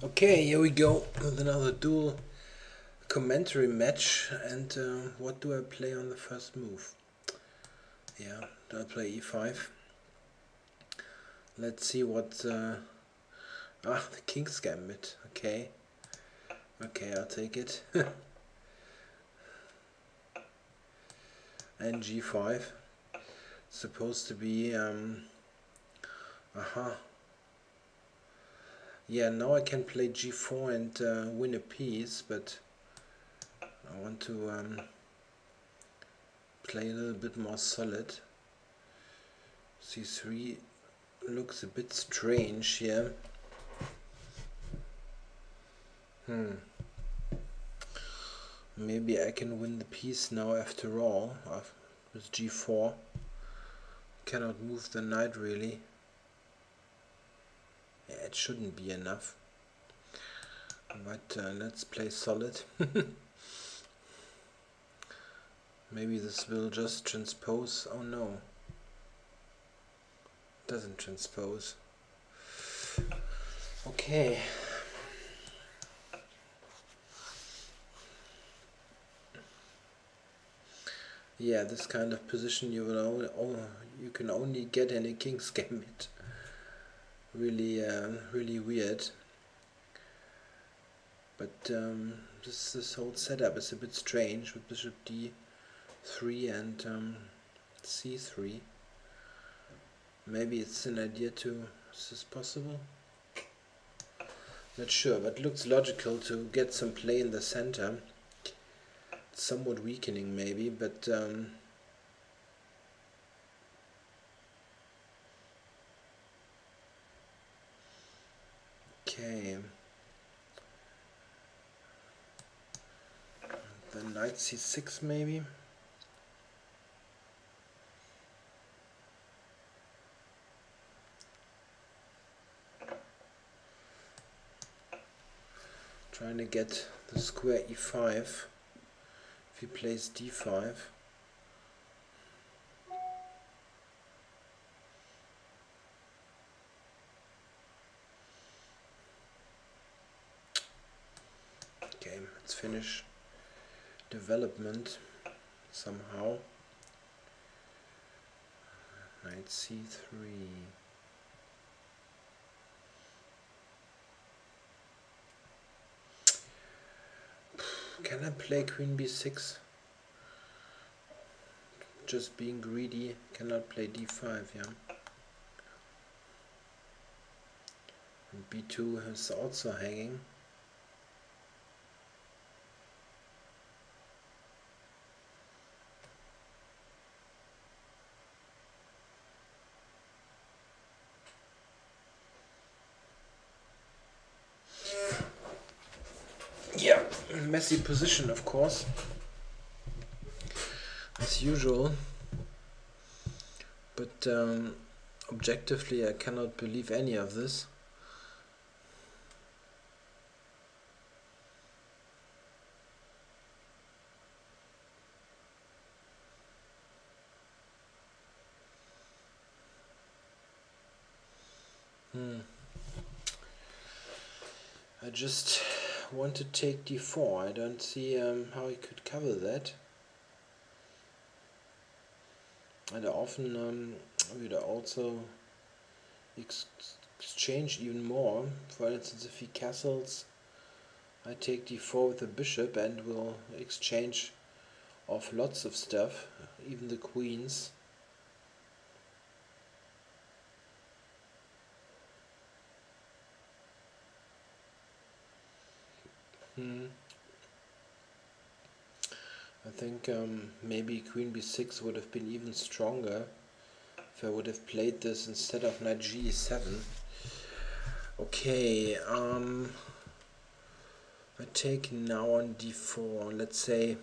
Okay, here we go with another dual commentary match. And what do I play on the first move? Yeah, I play e5. Let's see what... the King's Gambit. Okay. Okay, I'll take it. And g5. Supposed to be... Yeah, now I can play g4 and win a piece, but I want to play a little bit more solid. c3 looks a bit strange here. Maybe I can win the piece now after all with g4. Cannot move the knight really. Yeah, it shouldn't be enough, but let's play solid. Maybe this will just transpose. Oh no, doesn't transpose. Okay, yeah, this kind of position you will only, you can only get in a King's Gambit. Really, really weird. But this whole setup is a bit strange with Bishop d3 and c3. Maybe it's an idea to. Is this possible? Not sure, but looks logical to get some play in the center. It's somewhat weakening, maybe, but. Okay, the knight c6 maybe. Trying to get the square e5 if he plays d5. Finish development somehow. Knight c3. Can I play queen b6? Just being greedy, cannot play d5, yeah. And b2 is also hanging. Messy position, of course, as usual, but objectively I cannot believe any of this. I just want to take d4. I don't see how he could cover that. And I often would also exchange even more. For instance, if he castles, I take d4 with the bishop and will exchange off lots of stuff, even the queens. I think maybe queen b6 would have been even stronger if I would have played this instead of knight g7. Okay, I take now on d4. Let's say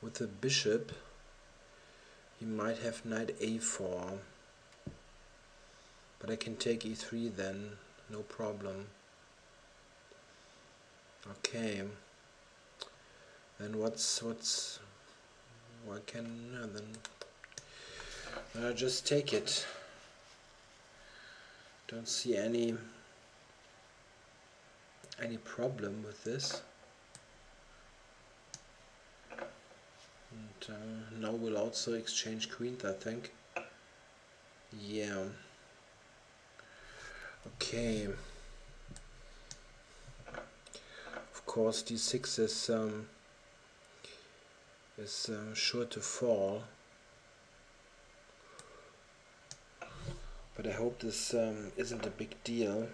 with the bishop he might have knight a4, but I can take e3 then, no problem. Okay, then then I just take it. Don't see any any problem with this. And now we'll also exchange queens, I think. Yeah. Okay. Of course, d6 is sure to fall. But I hope this isn't a big deal.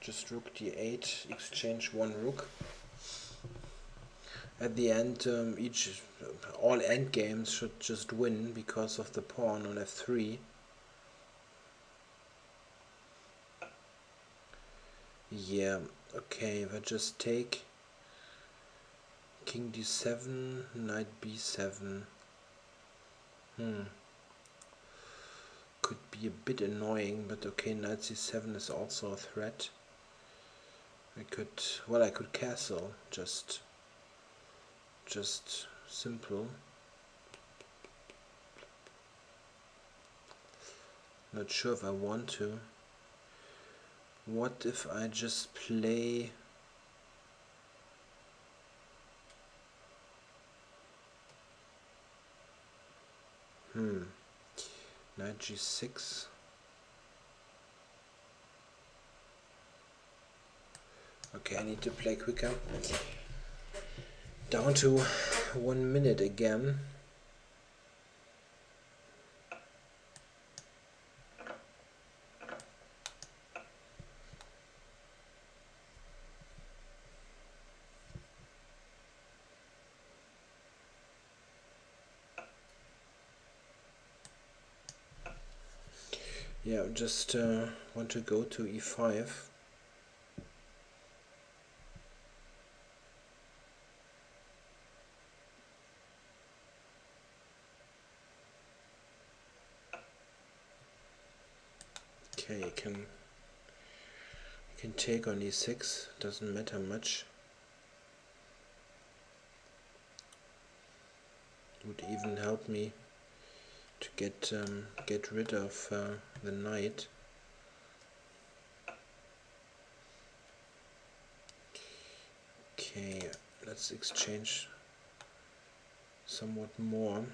Just rook d8, exchange one rook. At the end, all endgames should just win because of the pawn on f3. Yeah, okay, if I just take king d7, knight b7. Could be a bit annoying, but okay, knight c7 is also a threat. I could castle, just simple. Not sure if I want to. What if I just play knight g6? Okay, I need to play quicker. Down to 1 minute again. Yeah, just want to go to e5. Okay, you can take on e6, doesn't matter much. Would even help me to get rid of the knight. Okay, let's exchange somewhat more.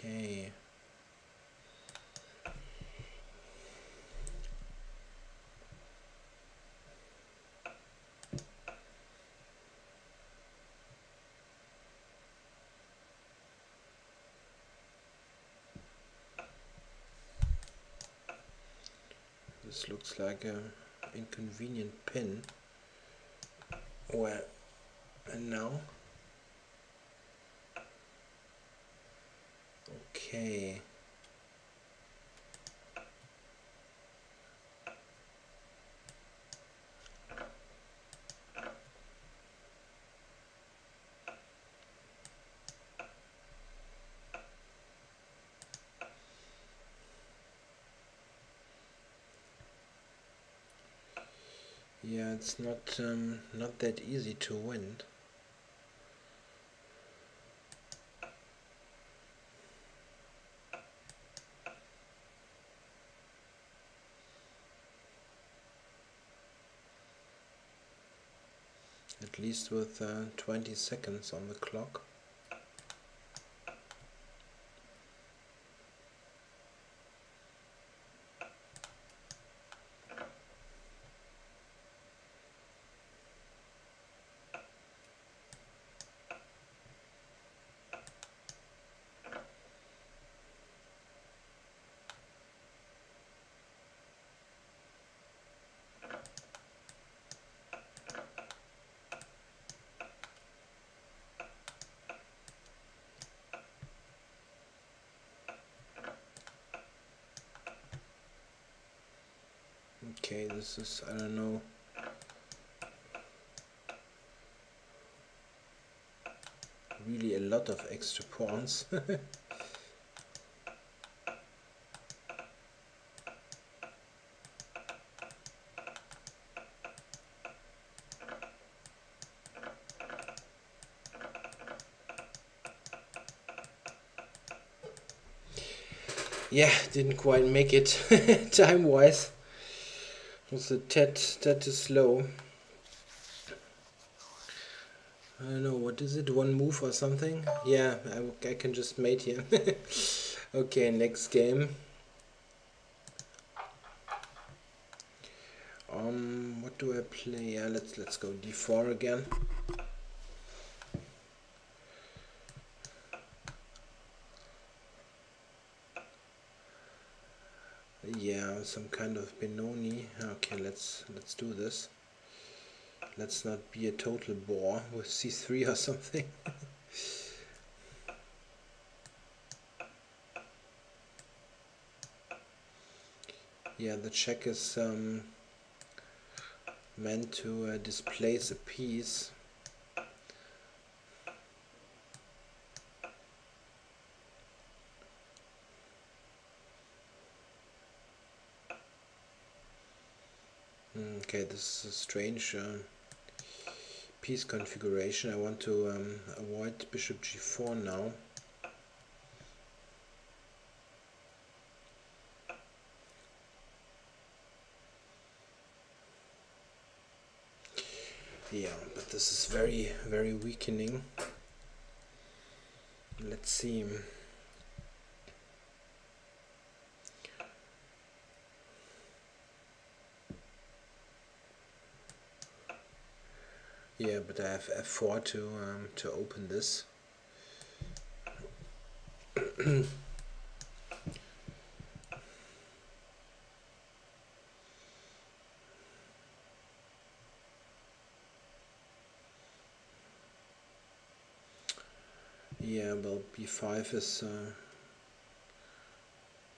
Okay. This looks like an inconvenient pin. Well, and now? Okay. Yeah, it's not that easy to win. At least with 20 seconds on the clock. Okay, this is, I don't know. Really a lot of extra pawns. yeah, didn't quite make it time-wise. It was a tad too slow. I don't know, what is it? One move or something? Yeah, I can just mate here. Okay, next game. What do I play? Yeah, let's go d4 again. Yeah, some kind of Benoni. Okay, let's do this. Let's not be a total bore with c3 or something. Yeah, the check is meant to displace a piece. Okay, this is a strange piece configuration. I want to avoid bishop g4 now. Yeah, but this is very, very weakening. Let's see. Yeah, but I have f4 to open this. Yeah, well, b5 is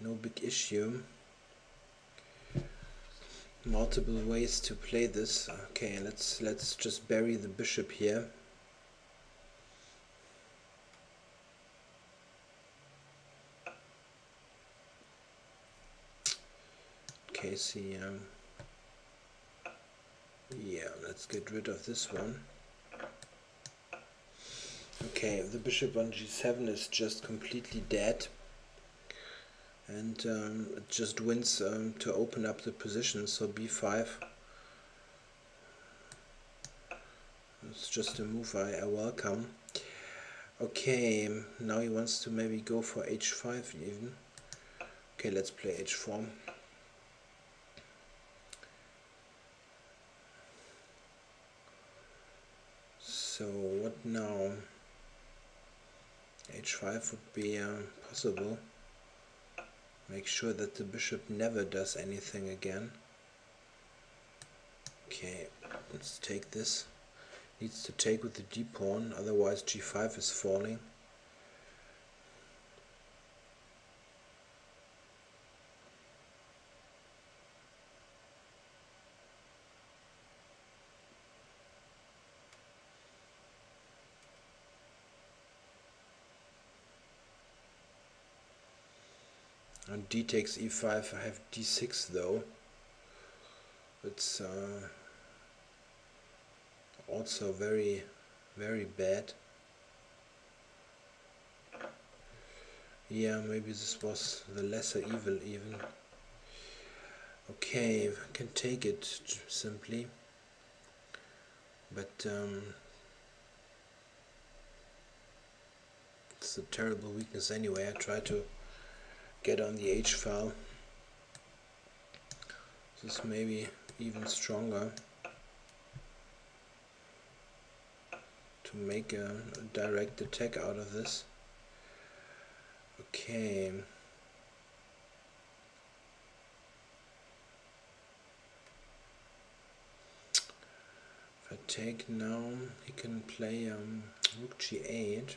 no big issue. Multiple ways to play this. Okay, let's just bury the bishop here. Okay, see, yeah, let's get rid of this one. Okay, the bishop on g7 is just completely dead. And it just wins to open up the position, so b5. It's just a move I welcome. Okay, now he wants to maybe go for h5 even. Okay, let's play h4. So what now? h5 would be possible. Make sure that the bishop never does anything again. Okay, let's take this. Needs to take with the d pawn, otherwise g5 is falling. D takes e5, I have d6 though. It's also very, very bad. Yeah, maybe this was the lesser evil even. Okay, I can take it simply. But it's a terrible weakness anyway. I try to get on the H file. This is maybe even stronger to make a direct attack out of this. Okay. If I take now, he can play rook g8.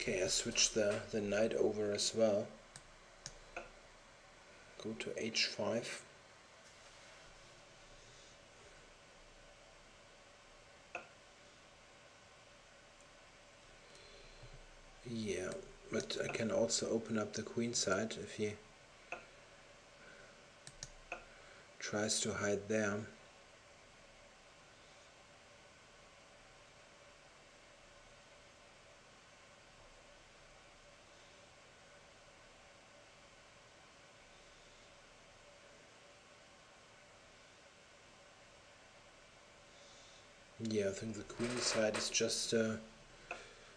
Okay, I switch the knight over as well. Go to h5. Yeah, but I can also open up the queen side if he tries to hide there. Yeah, I think the queen side is just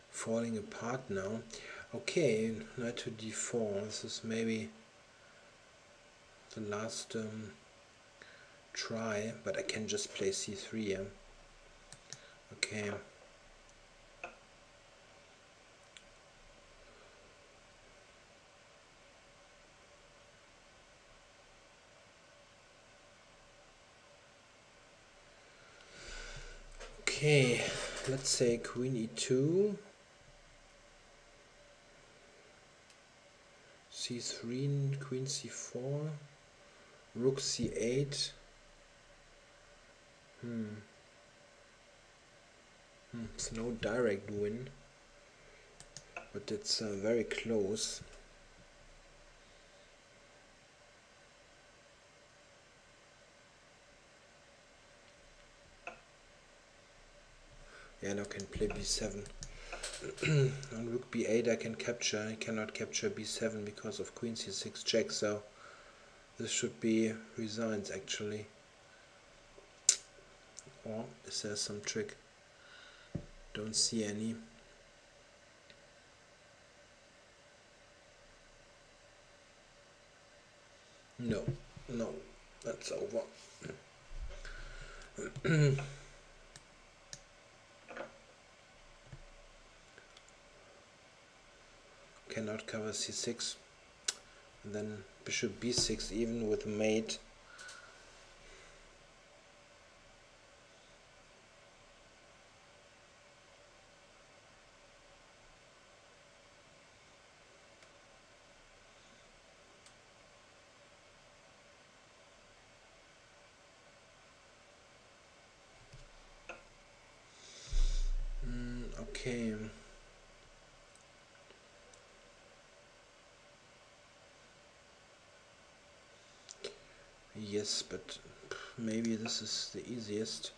falling apart now. Okay, knight to d4. This is maybe the last try, but I can just play c3. Yeah? Okay. Okay, let's say queen e2, c3, queen c4, rook c8. It's no direct win, but it's very close. Yeah, now I can play b7. On rook b8 I can capture. I cannot capture b7 because of queen c6 check, so this should be resigned actually. Or is there some trick? Don't see any. No, no, that's over. Cannot cover c6, and then bishop b6 even with mate. Okay. Yes, but maybe this is the easiest.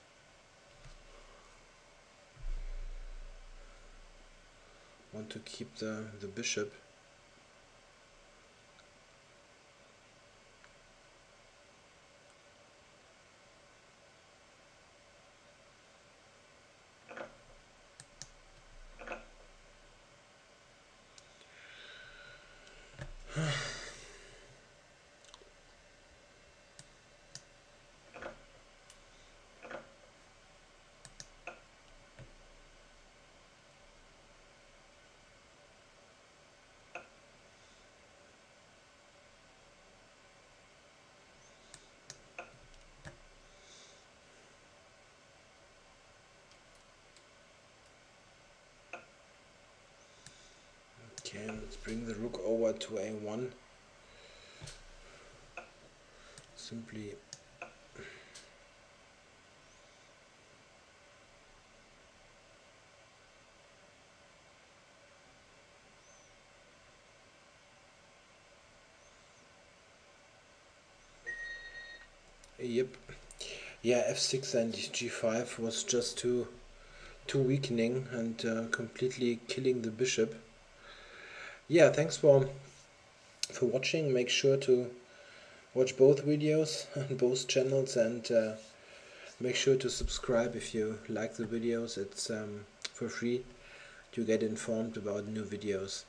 Want to keep the bishop. Okay, let's bring the rook over to a1. Simply. Yep. Yeah, f6 and g5 was just too weakening and completely killing the bishop. Yeah, thanks for watching. Make sure to watch both videos on both channels, and make sure to subscribe if you like the videos. It's for free. You get informed about new videos.